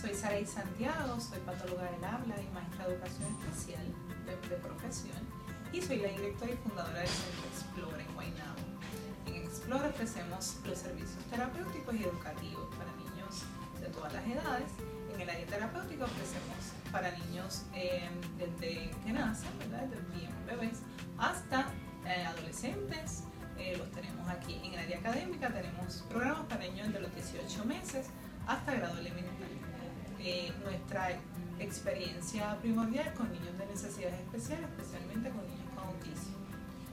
Soy Saraí Santiago, soy patóloga del habla y maestra de educación especial de profesión, y soy la directora y fundadora del Centro Explora en Guaynabo. En Explora ofrecemos los servicios terapéuticos y educativos para niños de todas las edades. En el área terapéutica ofrecemos para niños desde que nacen, ¿verdad?, desde bien bebés hasta adolescentes. Los tenemos aquí. En el área académica tenemos programas para niños de los 18 meses hasta grado elemental. Nuestra experiencia primordial con niños de necesidades especiales, especialmente con niños con autismo.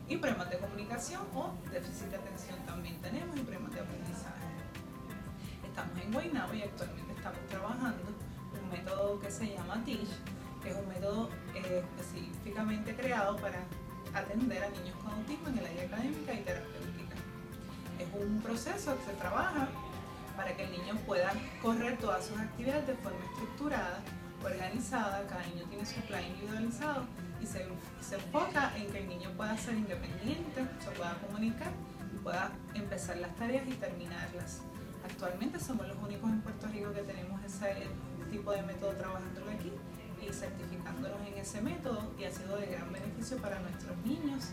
Y problemas de comunicación o déficit de atención también tenemos, y problemas de aprendizaje. Estamos en Guaynabo y actualmente estamos trabajando un método que se llama TEACCH, que es un método específicamente creado para atender a niños con autismo en el área académica y terapéutica. Es un proceso que se trabaja para que el niño pueda correr todas sus actividades de forma estructurada, organizada. Cada niño tiene su plan individualizado y se enfoca en que el niño pueda ser independiente, se pueda comunicar y pueda empezar las tareas y terminarlas. Actualmente somos los únicos en Puerto Rico que tenemos ese tipo de método trabajándolo aquí y certificándonos en ese método, y ha sido de gran beneficio para nuestros niños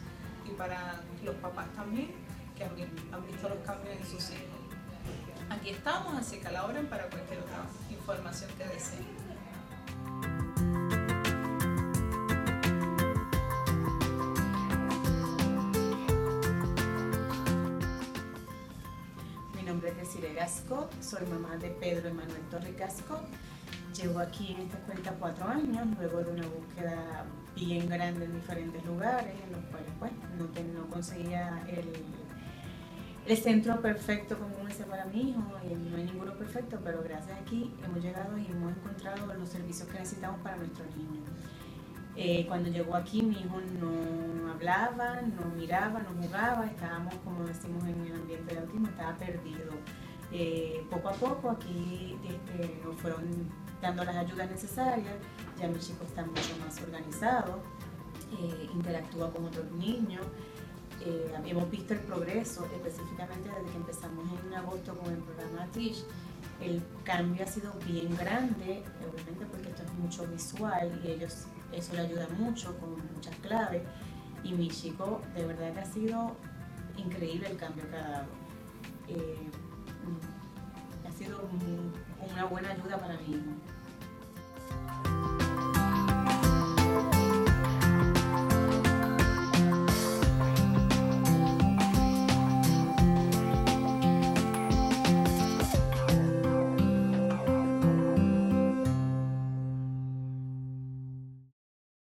y para los papás también, que han visto los cambios en sus hijos. Aquí estamos, así que colaboren para cualquier otra información que deseen. Mi nombre es Desiree Gascó, soy mamá de Pedro Emanuel Torricasco. Llevo aquí en esta escuela 4 años, luego de una búsqueda bien grande en diferentes lugares, en los cuales pues, no conseguía el centro perfecto como ese para mi hijo. No hay ninguno perfecto, pero gracias a aquí hemos llegado y hemos encontrado los servicios que necesitamos para nuestros niños. Cuando llegó aquí mi hijo no hablaba, no miraba, no jugaba, estábamos, como decimos en el ambiente de autismo, estaba perdido. Poco a poco aquí nos fueron dando las ayudas necesarias, ya mi chico está mucho más organizado, interactúa con otros niños. Hemos visto el progreso, específicamente desde que empezamos en agosto con el programa TEACCH. El cambio ha sido bien grande, obviamente porque esto es mucho visual y ellos eso le ayuda mucho con muchas claves, y mi chico de verdad que ha sido increíble el cambio que ha dado. Ha sido una buena ayuda para mí.